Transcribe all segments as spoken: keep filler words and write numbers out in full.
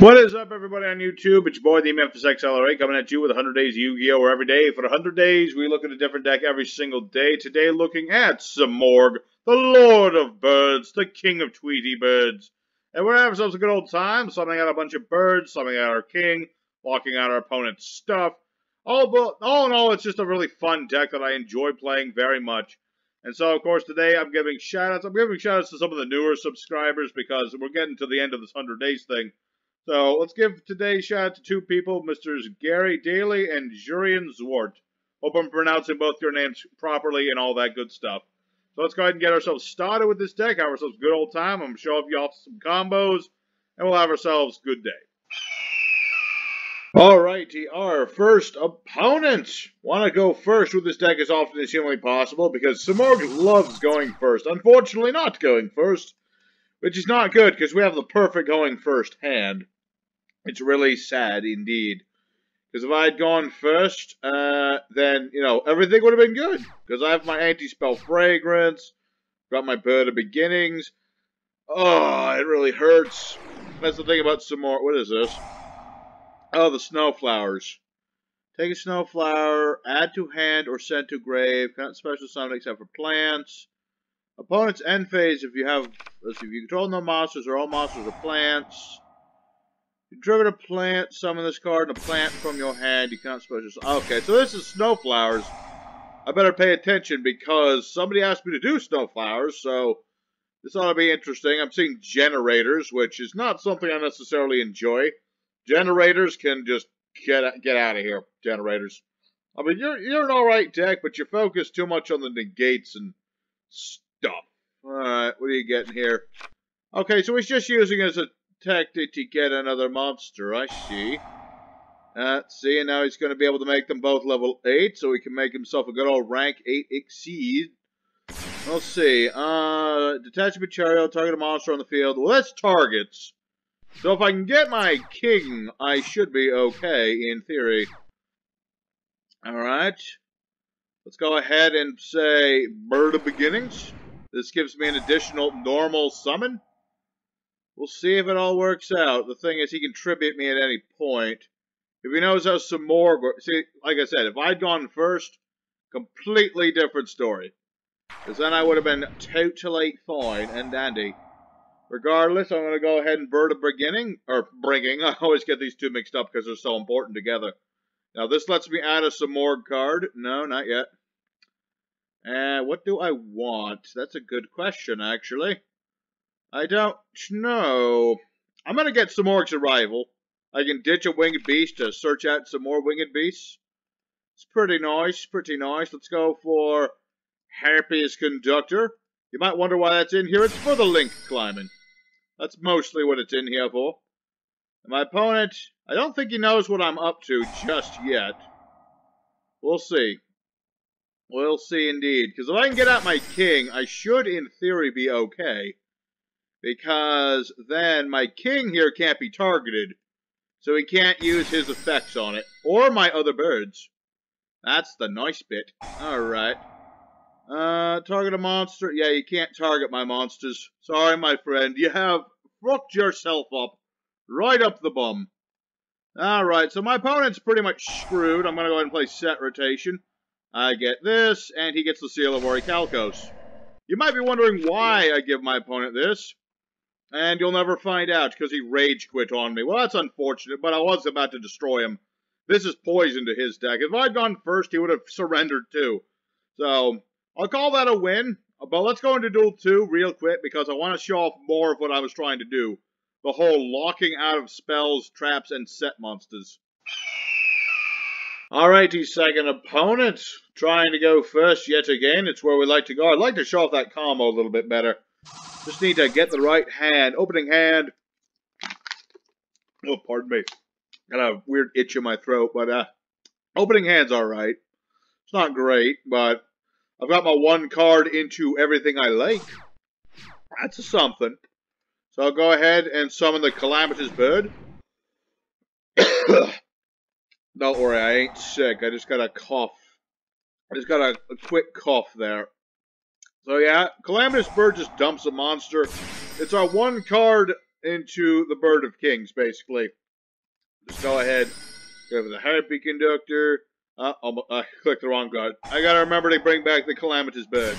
What is up, everybody on YouTube? It's your boy, the Memphis X L R eight, coming at you with one hundred days of Yu-Gi-Oh! Every day. For one hundred days, we look at a different deck every single day. Today, looking at Simorgh, the Lord of Birds, the King of Tweety Birds. And we're having ourselves a good old time, summing out a bunch of birds, summing out our king, locking out our opponent's stuff. All, but, all in all, it's just a really fun deck that I enjoy playing very much. And so, of course, today I'm giving shout-outs. I'm giving shout-outs to some of the newer subscribers because we're getting to the end of this one hundred days thing. So, let's give today's shout-out to two people, Misters Gary Daly and Jurian Zwart. Hope I'm pronouncing both your names properly and all that good stuff. So, let's go ahead and get ourselves started with this deck, have ourselves a good old time. I'm going to show y'all some combos, and we'll have ourselves a good day. Alrighty, our first opponent. Want to go first with this deck as often as humanly possible because Simorgh loves going first. Unfortunately, not going first, which is not good because we have the perfect going first hand. It's really sad indeed. Because if I had gone first, uh, then, you know, everything would have been good. Because I have my anti-spell Fragrance, got my Bird of Beginnings. Oh, it really hurts. That's the thing about Simorgh. What is this? Oh, the Snowflowers. Take a Snowflower, add to hand or send to grave. Cannot special summon except for plants. Opponent's end phase if you have, let's see, if you control no monsters or all monsters are plants. You trigger a plant, summon this card and a plant from your hand. You cannot special summon. Okay, so this is Snowflowers. I better pay attention because somebody asked me to do Snowflowers, so this ought to be interesting. I'm seeing Generators, which is not something I necessarily enjoy. Generators can just get get out of here. Generators. I mean, you're you're an all right deck, but you focus too much on the negates and stuff. All right, what are you getting here? Okay, so he's just using it as a tactic to get another monster. I see. Uh, see, and now he's going to be able to make them both level eight, so he can make himself a good old rank eight exceed. Let's see. Uh, detach a material, target a monster on the field. Well, that's targets. So if I can get my king, I should be okay, in theory. Alright. Let's go ahead and say Bird of Beginnings. This gives me an additional normal summon. We'll see if it all works out. The thing is, he can tribute me at any point. If he knows how Simorgh works... See, like I said, if I'd gone first, completely different story. Because then I would have been totally fine and dandy. Regardless, I'm going to go ahead and Bird of Beginning, or Bringing. I always get these two mixed up because they're so important together. Now, this lets me add a Simorgh card. No, not yet. And what do I want? That's a good question, actually. I don't know. I'm going to get Simorgh's Arrival. I can ditch a Winged Beast to search out some more Winged Beasts. It's pretty nice, pretty nice. Let's go for Harpie's Conductor. You might wonder why that's in here. It's for the link climbing. That's mostly what it's in here for. And my opponent, I don't think he knows what I'm up to just yet. We'll see. We'll see indeed. Because if I can get out my king, I should, in theory, be okay. Because then my king here can't be targeted. So he can't use his effects on it. Or my other birds. That's the nice bit. Alright. Uh, target a monster. Yeah, you can't target my monsters. Sorry, my friend. You have fucked yourself up. Right up the bum. Alright, so my opponent's pretty much screwed. I'm going to go ahead and play Set Rotation. I get this, and he gets the Seal of Orichalcos. You might be wondering why I give my opponent this. And you'll never find out, because he rage quit on me. Well, that's unfortunate, but I was about to destroy him. This is poison to his deck. If I'd gone first, he would have surrendered too. So... I'll call that a win, but let's go into Duel two real quick because I want to show off more of what I was trying to do. The whole locking out of spells, traps, and set monsters. Alrighty, second opponent. Trying to go first yet again. It's where we like to go. I'd like to show off that combo a little bit better. Just need to get the right hand. Opening hand. Oh, pardon me. Got a weird itch in my throat, but uh, opening hand's alright. It's not great, but... I've got my one card into everything I like. That's a something. So I'll go ahead and summon the Calamitous Bird. Don't worry, I ain't sick. I just got a cough. I just got a, a quick cough there. So yeah, Calamitous Bird just dumps a monster. It's our one card into the Bird of Kings, basically. Just go ahead, go with the Harpie Conductor. Uh, I clicked the wrong card. I gotta remember to bring back the Calamitous Bird.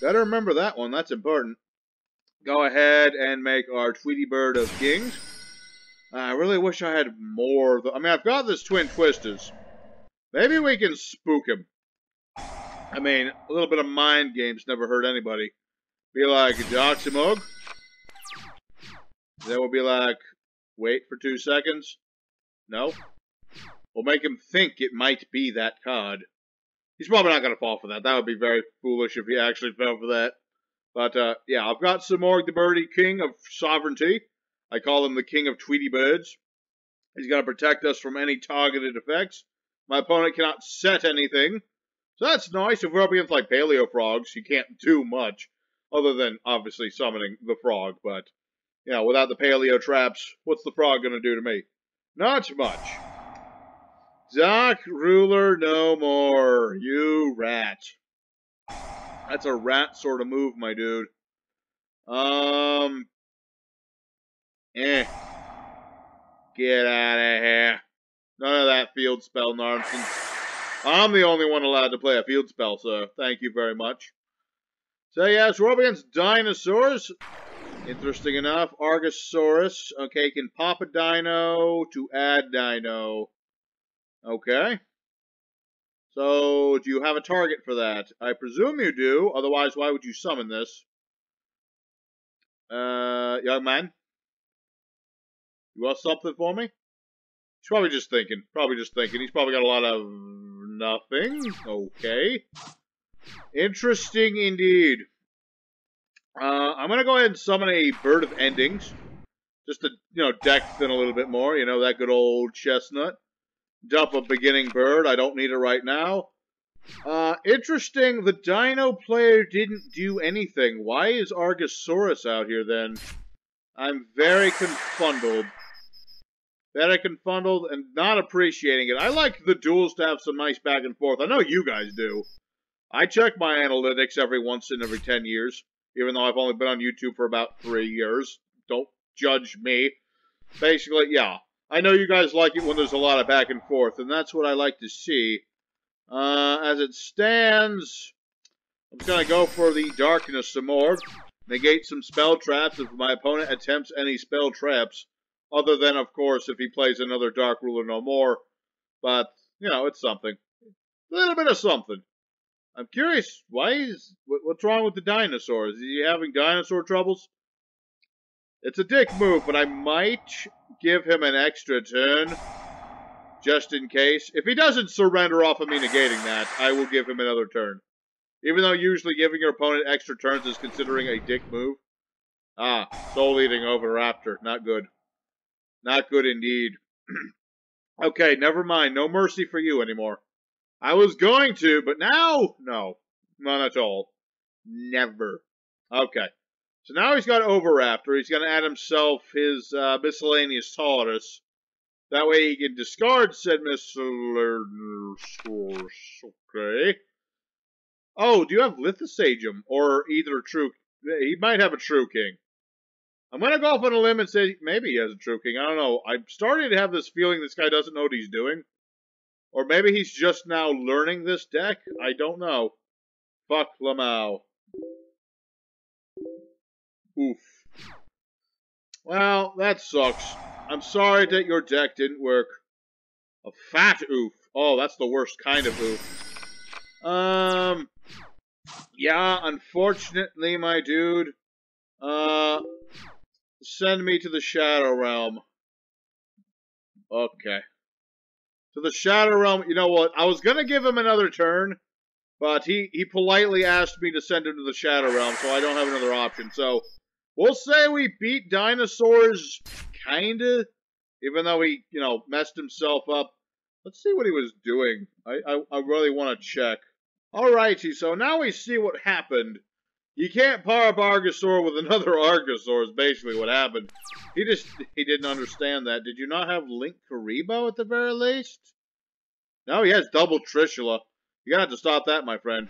Gotta remember that one, that's important. Go ahead and make our Tweety Bird of Kings. Uh, I really wish I had more. I mean, I've got this Twin Twisters. Maybe we can spook him. I mean, a little bit of mind games never hurt anybody. Be like Doximog. Then we'll be like, wait for two seconds. No. We'll make him think it might be that card. He's probably not going to fall for that. That would be very foolish if he actually fell for that. But, uh, yeah, I've got Simorgh the Birdie, King of Sovereignty. I call him the King of Tweety Birds. He's got to protect us from any targeted effects. My opponent cannot set anything. So that's nice. If we're up against, like, Paleo Frogs, he can't do much. Other than, obviously, summoning the frog. But, you know, without the Paleo traps, what's the frog going to do to me? Not much. Dark Ruler No More. You rat. That's a rat sort of move, my dude. Um, eh. Get out of here. None of that field spell nonsense. I'm the only one allowed to play a field spell, so thank you very much. So yes, we're up against Dinosaurs. Interesting enough, Argosaurus. Okay, can pop a dino to add dino. Okay. So, do you have a target for that? I presume you do, otherwise why would you summon this? Uh, young man? You want something for me? He's probably just thinking. Probably just thinking. He's probably got a lot of nothing. Okay. Interesting indeed. Uh, I'm gonna go ahead and summon a Bird of Endings. Just to, you know, deck thin a little bit more. You know, that good old chestnut. Dump a beginning bird. I don't need it right now. Uh, interesting. The dino player didn't do anything. Why is Argosaurus out here then? I'm very confundled. Very confundled and not appreciating it. I like the duels to have some nice back and forth. I know you guys do. I check my analytics every once in every ten years. Even though I've only been on YouTube for about three years. Don't judge me. Basically, yeah. I know you guys like it when there's a lot of back and forth, and that's what I like to see. Uh, as it stands, I'm just going to go for the Darkness Simorgh. Negate some spell traps if my opponent attempts any spell traps. Other than, of course, if he plays another Dark Ruler No More. But, you know, it's something. A little bit of something. I'm curious, why is... what's wrong with the dinosaurs? Is he having dinosaur troubles? It's a dick move, but I might give him an extra turn, just in case. If he doesn't surrender off of me negating that, I will give him another turn. Even though usually giving your opponent extra turns is considering a dick move. Ah, Soul Eating Overraptor. Not good. Not good indeed. Okay, never mind. No mercy for you anymore. I was going to, but now? No. None at all. Never. Okay. So now he's got Overraptor. He's going to add himself his uh, Miscellaneousaurus. That way he can discard said Miscellaneousaurus. Okay. Oh, do you have Lithosagem? Or either True... He might have a True King. I'm going to go off on a limb and say maybe he has a True King. I don't know. I'm starting to have this feeling this guy doesn't know what he's doing. Or maybe he's just now learning this deck. I don't know. Fuck Lamau. Oof. Well, that sucks. I'm sorry that your deck didn't work. A fat oof. Oh, that's the worst kind of oof. Um, yeah, unfortunately, my dude. Uh, send me to the Shadow Realm. Okay. To the Shadow Realm. You know what? I was going to give him another turn, but he, he politely asked me to send him to the Shadow Realm, so I don't have another option. So... we'll say we beat Dinosaurs, kinda, even though he, you know, messed himself up. Let's see what he was doing. I, I, I really want to check. Alrighty, so now we see what happened. You can't par up Argosaur with another Argosaur is basically what happened. He just, he didn't understand that. Did you not have Link Karibo at the very least? No, he has double Trishula. You're gonna have to stop that, my friend.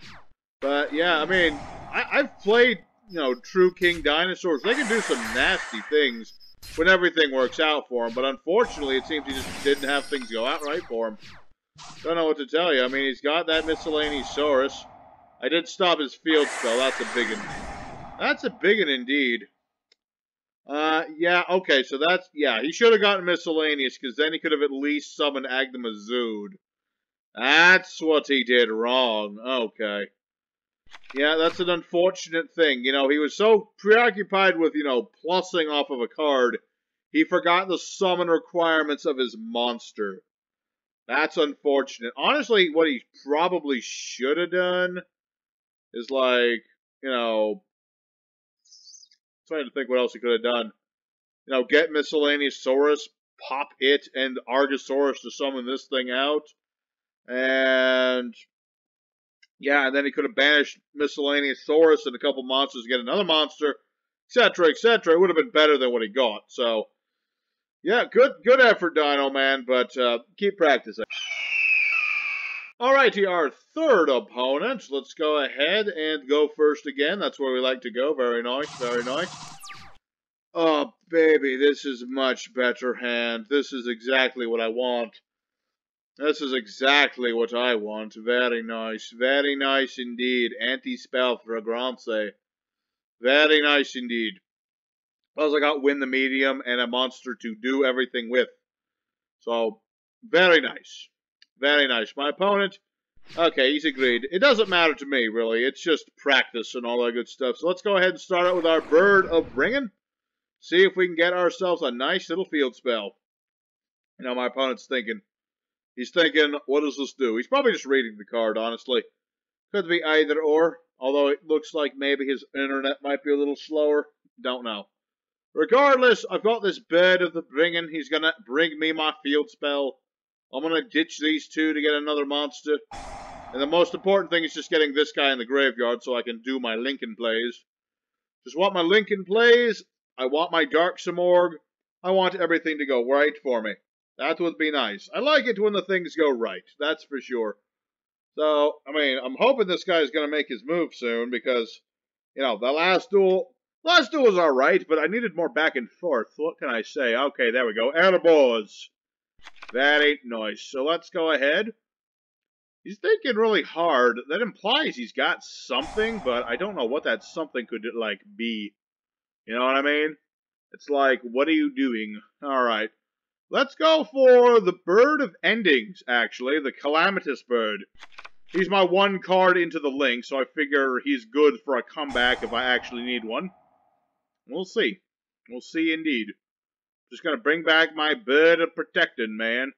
But, yeah, I mean... I, I've played, you know, True King Dinosaurs. They can do some nasty things when everything works out for him, but unfortunately it seems he just didn't have things go out right for him. Don't know what to tell you. I mean, he's got that Miscellaneousaurus. I did stop his field spell. That's a biggin. That's a biggin indeed. Uh, yeah, okay, so that's, yeah, he should have gotten Miscellaneous, because then he could have at least summoned Agdamazood. That's what he did wrong. Okay. Yeah, that's an unfortunate thing. You know, he was so preoccupied with, you know, plussing off of a card, he forgot the summon requirements of his monster. That's unfortunate. Honestly, what he probably should have done is, like, you know, trying to think what else he could have done. You know, get Miscellaneousaurus, pop it, and Argosaurus to summon this thing out. And, yeah, and then he could have banished Miscellaneousaurus and a couple monsters to get another monster, et cetera, et cetera. It would have been better than what he got, so... Yeah, good good effort, Dino Man, but uh, keep practicing. Alrighty, our third opponent. Let's go ahead and go first again. That's where we like to go. Very nice, very nice. Oh, baby, this is much better hand. This is exactly what I want. This is exactly what I want. Very nice, very nice indeed. Anti-spell fragrance. Very nice indeed. Plus, I got Win the Medium and a monster to do everything with. So, very nice. Very nice. My opponent, okay, he's agreed. It doesn't matter to me, really. It's just practice and all that good stuff. So, let's go ahead and start out with our Bird of Bringin'. See if we can get ourselves a nice little field spell. You know, my opponent's thinking. He's thinking, what does this do? He's probably just reading the card, honestly. Could be either or, although it looks like maybe his internet might be a little slower. Don't know. Regardless, I've got this Bird of the Bringing. He's going to bring me my field spell. I'm going to ditch these two to get another monster. And the most important thing is just getting this guy in the graveyard so I can do my Lincoln plays. Just want my Lincoln plays. I want my Dark Simorgh. I want everything to go right for me. That would be nice. I like it when the things go right. That's for sure. So, I mean, I'm hoping this guy is going to make his move soon because, you know, the last duel... Last duel was alright, but I needed more back and forth. What can I say? Okay, there we go. Airboards. That ain't nice. So let's go ahead. He's thinking really hard. That implies he's got something, but I don't know what that something could, like, be. You know what I mean? It's like, what are you doing? Alright. Let's go for the Bird of Endings, actually. The Calamitous Bird. He's my one card into the link, so I figure he's good for a comeback if I actually need one. We'll see. We'll see indeed. Just gonna bring back my Bird of Protecting, man.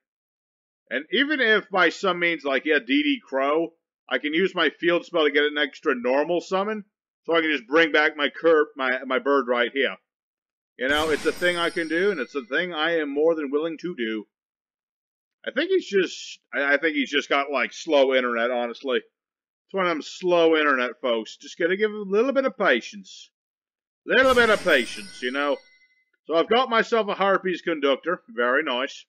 And even if by some means, like, yeah, D D Crow, I can use my field spell to get an extra normal summon, so I can just bring back my curb, my, my bird right here. You know, it's a thing I can do, and it's a thing I am more than willing to do. I think he's just, I think he's just got, like, slow internet, honestly. It's one of them slow internet folks. Just gotta give him a little bit of patience. Little bit of patience, you know. So I've got myself a Harpie's Conductor. Very nice.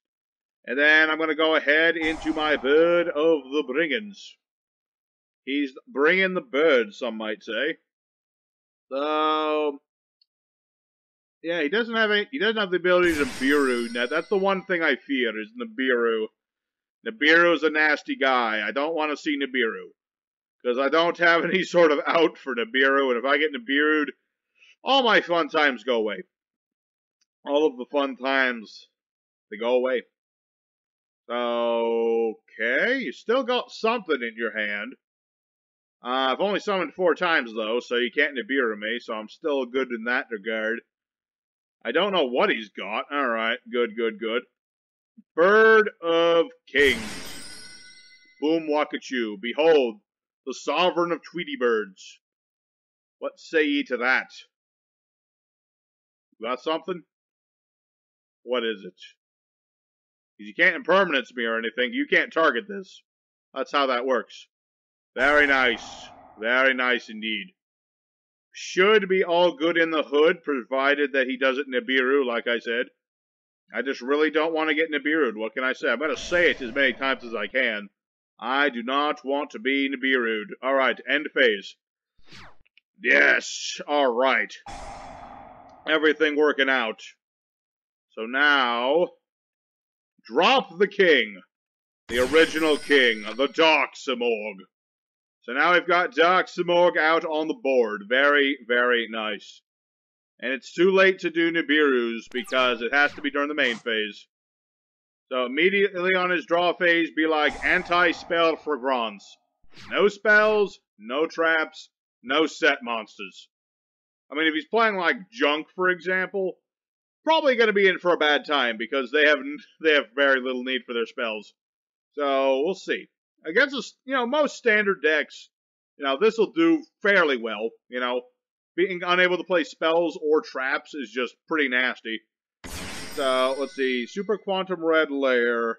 And then I'm going to go ahead into my Bird of the Bringings. He's bringing the bird, some might say. So, yeah, he doesn't have any, he doesn't have the ability to Nibiru. Now, that's the one thing I fear is Nibiru. Nibiru's a nasty guy. I don't want to see Nibiru. Because I don't have any sort of out for Nibiru. And if I get Nibiru'd, all my fun times go away. All of the fun times, they go away. Okay, you still got something in your hand. Uh, I've only summoned four times, though, so you can't Nibiru me, so I'm still good in that regard. I don't know what he's got. Alright, good, good, good. Bird of Kings. Boom Wakachu. Behold, the sovereign of Tweety Birds. What say ye to that? Got something? What is it? Because you can't impermanence me or anything. You can't target this. That's how that works. Very nice. Very nice indeed. Should be all good in the hood, provided that he doesn't Nibiru, like I said. I just really don't want to get Nibiru'd. What can I say? I'm going to say it as many times as I can. I do not want to be Nibiru'd. Alright, end phase. Yes, all right. Everything working out. So now, drop the king. The original king, the Doximog. So now we've got Doximog out on the board. Very, very nice. And it's too late to do Nibiru's because it has to be during the main phase. So immediately on his draw phase, be like anti-spell fragrance. No spells, no traps, no set monsters. I mean, if he's playing like junk, for example, probably going to be in for a bad time because they have they have very little need for their spells. So we'll see. Against us, you know, most standard decks, you know, this will do fairly well. You know, being unable to play spells or traps is just pretty nasty. So let's see, Super Quantum Red Layer.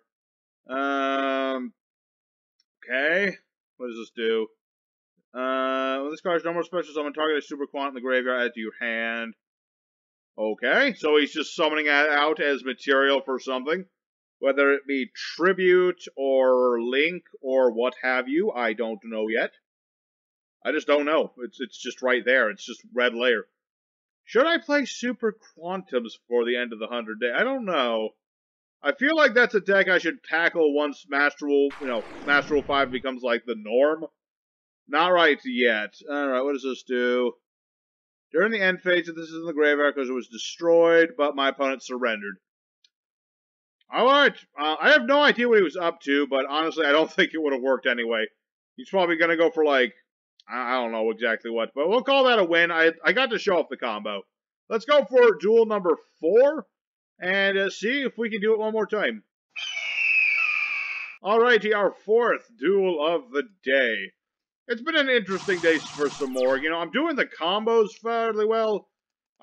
Um, okay, what does this do? Uh, well, this card's no more special summon. Target a Super Quant in the graveyard, add to your hand. Okay, so he's just summoning that out as material for something. Whether it be Tribute or Link or what have you, I don't know yet. I just don't know. It's, it's just right there. It's just Red Layer. Should I play Super Quantums for the end of the hundred day? I don't know. I feel like that's a deck I should tackle once Master Rule, you know, Master Rule five becomes like the norm. Not right yet. Alright, what does this do? During the end phase, this is in the graveyard because it was destroyed, but my opponent surrendered. Alright, uh, I have no idea what he was up to, but honestly, I don't think it would have worked anyway. He's probably going to go for like, I don't know exactly what, but we'll call that a win. I, I got to show off the combo. Let's go for duel number four, and uh, see if we can do it one more time. Alrighty, our fourth duel of the day. It's been an interesting day for Simorgh. You know, I'm doing the combos fairly well.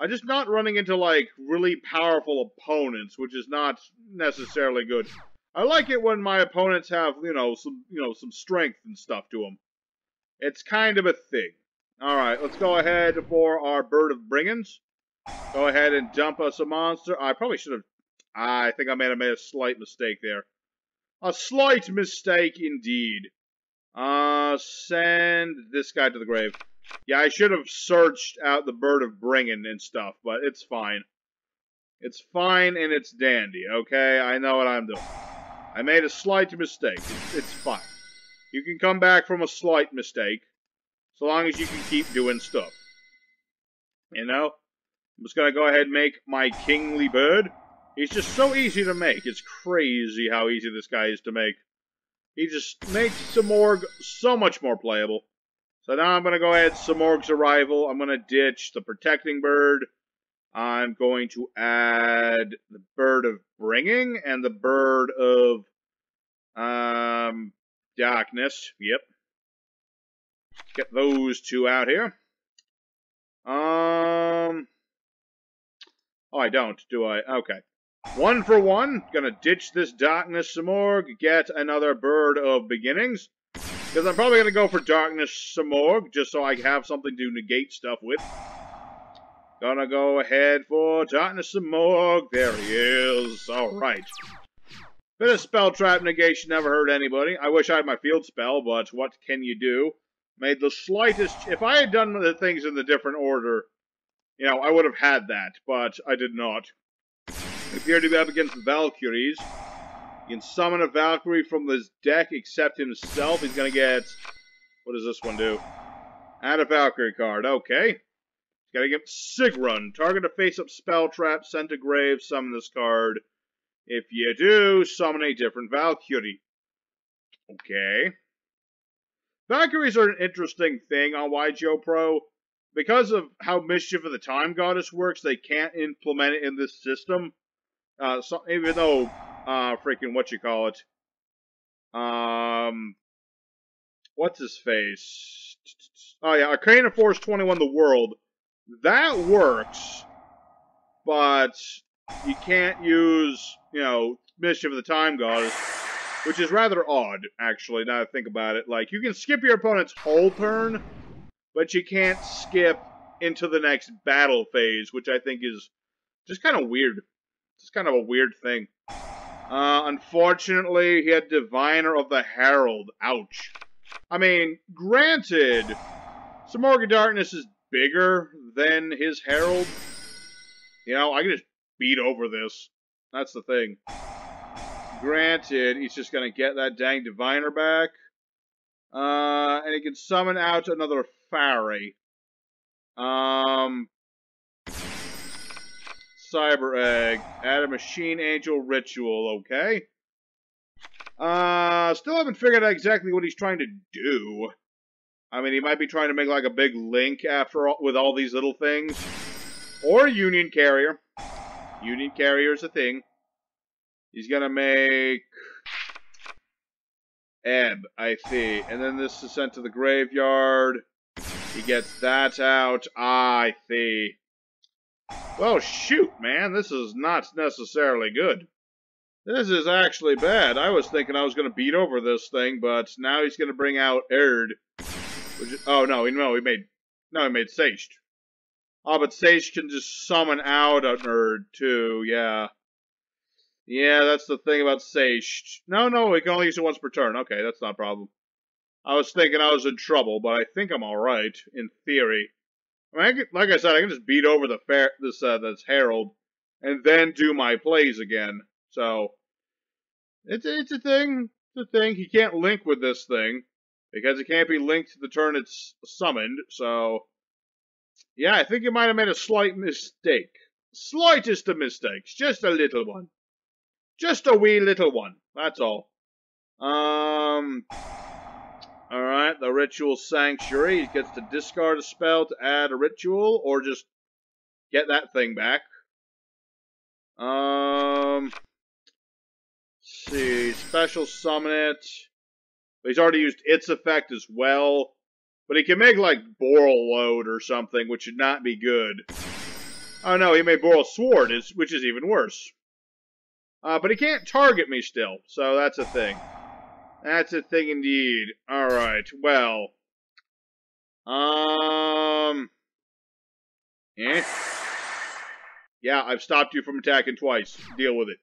I'm just not running into, like, really powerful opponents, which is not necessarily good. I like it when my opponents have, you know, some, you know, some strength and stuff to them. It's kind of a thing. All right, let's go ahead for our Bird of Beginnings. Go ahead and dump us a monster. I probably should have... I think I may have made a slight mistake there. A slight mistake, indeed. Uh, send this guy to the grave. Yeah, I should have searched out the Bird of Bringin' and stuff, but it's fine. It's fine and it's dandy, okay? I know what I'm doing. I made a slight mistake. It's, it's fine. You can come back from a slight mistake, so long as you can keep doing stuff. You know? I'm just gonna go ahead and make my Kingly Bird. He's just so easy to make. It's crazy how easy this guy is to make. He just makes Simorgh so much more playable. So now I'm going to go ahead Simorgh's Arrival. I'm going to ditch the Protecting Bird. I'm going to add the Bird of Bringing and the Bird of um, Darkness. Yep. Get those two out here. Um. Oh, I don't, do I? Okay. One for one, gonna ditch this Darkness Simorgh, get another Bird of Beginnings, because I'm probably gonna go for Darkness Simorgh, just so I have something to negate stuff with. Gonna go ahead for Darkness Simorgh, there he is, alright. Bit of spell trap negation never hurt anybody. I wish I had my field spell, but what can you do? Made the slightest, if I had done the things in the different order, you know, I would have had that, but I did not. We appear to be up against Valkyries. You can summon a Valkyrie from this deck except himself. He's going to get... What does this one do? Add a Valkyrie card. Okay. He's going to get Sigrun. Target a face-up spell trap. Send to grave. Summon this card. If you do, summon a different Valkyrie. Okay. Valkyries are an interesting thing on Y G O Pro. Because of how Mischief of the Time Goddess works, they can't implement it in this system. Uh, so, even though, uh, freaking, what you call it, um, what's his face? Oh yeah, Arcana Force twenty-one, the world, that works, but you can't use, you know, Mischief of the Time Goddess, which is rather odd, actually, now that I think about it. Like, you can skip your opponent's whole turn, but you can't skip into the next battle phase, which I think is just kind of weird. It's kind of a weird thing. Uh, unfortunately, he had Diviner of the Herald. Ouch. I mean, granted, Simorgh Darkness is bigger than his Herald, you know, I can just beat over this. That's the thing. Granted, he's just going to get that dang Diviner back. Uh, and he can summon out another Fairy. Um, Cyber Egg. Add a Machine Angel Ritual, okay? Uh, still haven't figured out exactly what he's trying to do. I mean, he might be trying to make like a big link after all, with all these little things. Or Union Carrier. Union Carrier is a thing. He's gonna make Ebb, I think. And then this is sent to the graveyard. He gets that out, I see. Well, shoot, man. This is not necessarily good. This is actually bad. I was thinking I was gonna beat over this thing, but now he's gonna bring out Erd. Which, oh, no, no, he made... No, he made Sage. Oh, but Sage can just summon out an Erd, too, yeah. Yeah, that's the thing about Sage. No, no, we can only use it once per turn. Okay, that's not a problem. I was thinking I was in trouble, but I think I'm alright, in theory. I mean, I could, like I said, I can just beat over the fair, this uh, this Herald, and then do my plays again. So, it's, it's a thing. It's a thing. He can't link with this thing, because it can't be linked to the turn it's summoned, so... Yeah, I think you might have made a slight mistake. Slightest of mistakes. Just a little one. Just a wee little one. That's all. Um... Alright, the Ritual Sanctuary. He gets to discard a spell to add a ritual, or just get that thing back. Um... Let's see. Special Summon it. He's already used its effect as well. But he can make, like, Borreload or something, which should not be good. Oh, no, he made Borrelsword, which is even worse. Uh, but he can't target me still, so that's a thing. That's a thing indeed. Alright, well. Um. Eh? Yeah, I've stopped you from attacking twice. Deal with it.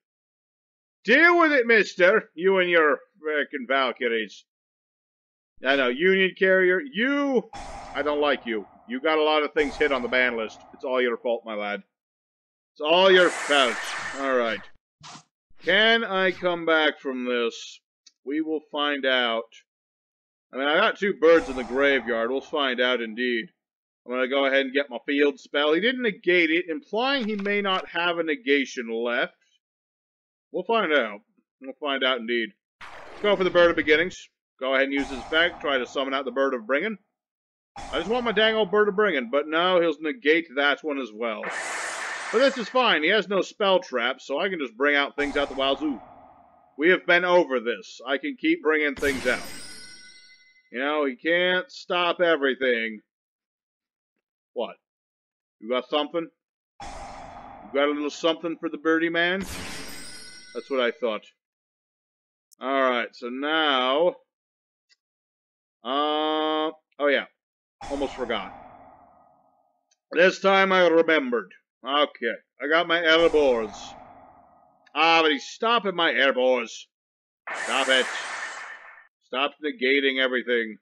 Deal with it, mister! You and your frickin' Valkyries. I know, Union Carrier. You! I don't like you. You got a lot of things hit on the ban list. It's all your fault, my lad. It's all your fault. Alright. Can I come back from this? We will find out. I mean, I got two birds in the graveyard. We'll find out indeed. I'm going to go ahead and get my field spell. He didn't negate it, implying he may not have a negation left. We'll find out. We'll find out indeed. Let's go for the Bird of Beginnings. Go ahead and use his effect. Try to summon out the Bird of Bringing. I just want my dang old Bird of Bringing, but no, he'll negate that one as well. But this is fine. He has no spell traps, so I can just bring out things out the wazoo. We have been over this. I can keep bringing things out. You know, he can't stop everything. What? You got something? You got a little something for the birdie man? That's what I thought. Alright, so now... Uh... Oh yeah. Almost forgot. This time I remembered. Okay. I got my Erebors. Ah, but he's stopping my Erebors. Stop it. Stop negating everything.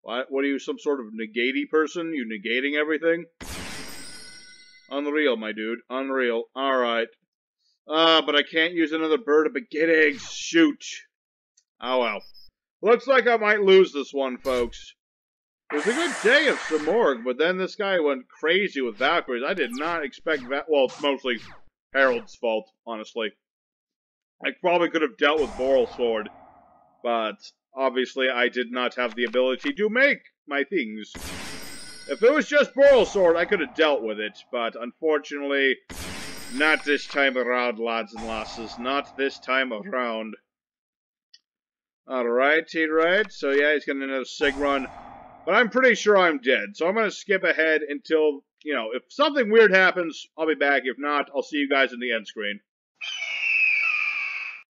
What? What are you, some sort of negatey person? You negating everything? Unreal, my dude. Unreal. Alright. Ah, uh, but I can't use another Bird of Beginnings. Shoot. Oh well. Looks like I might lose this one, folks. It was a good day of Simorgh, but then this guy went crazy with Valkyries. I did not expect that. Well, it's mostly Harold's fault, honestly. I probably could have dealt with Borrelsword, but obviously I did not have the ability to make my things. If it was just Borrelsword, I could have dealt with it, but unfortunately, not this time around, lads and lasses. Not this time around. Alrighty, right. So yeah, he's going to another Sigrun. But I'm pretty sure I'm dead. So I'm going to skip ahead until, you know, if something weird happens, I'll be back. If not, I'll see you guys in the end screen.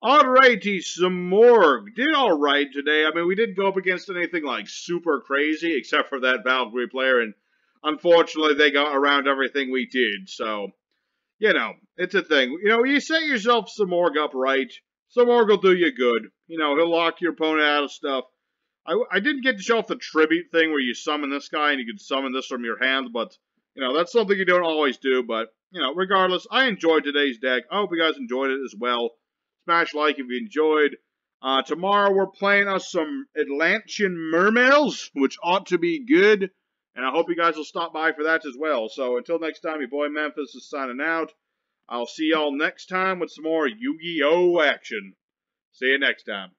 Alrighty, Simorgh did alright today. I mean, we didn't go up against anything like super crazy, except for that Valkyrie player. And unfortunately, they got around everything we did. So, you know, it's a thing. You know, you set yourself Simorgh up right. Simorgh will do you good. You know, he'll lock your opponent out of stuff. I, I didn't get to show off the tribute thing where you summon this guy and you can summon this from your hand, but, you know, that's something you don't always do. But, you know, regardless, I enjoyed today's deck. I hope you guys enjoyed it as well. Smash like if you enjoyed. Uh, tomorrow we're playing us some Atlantean Mermails, which ought to be good. And I hope you guys will stop by for that as well. So until next time, your boy Memphis is signing out. I'll see y'all next time with some more Yu-Gi-Oh action. See you next time.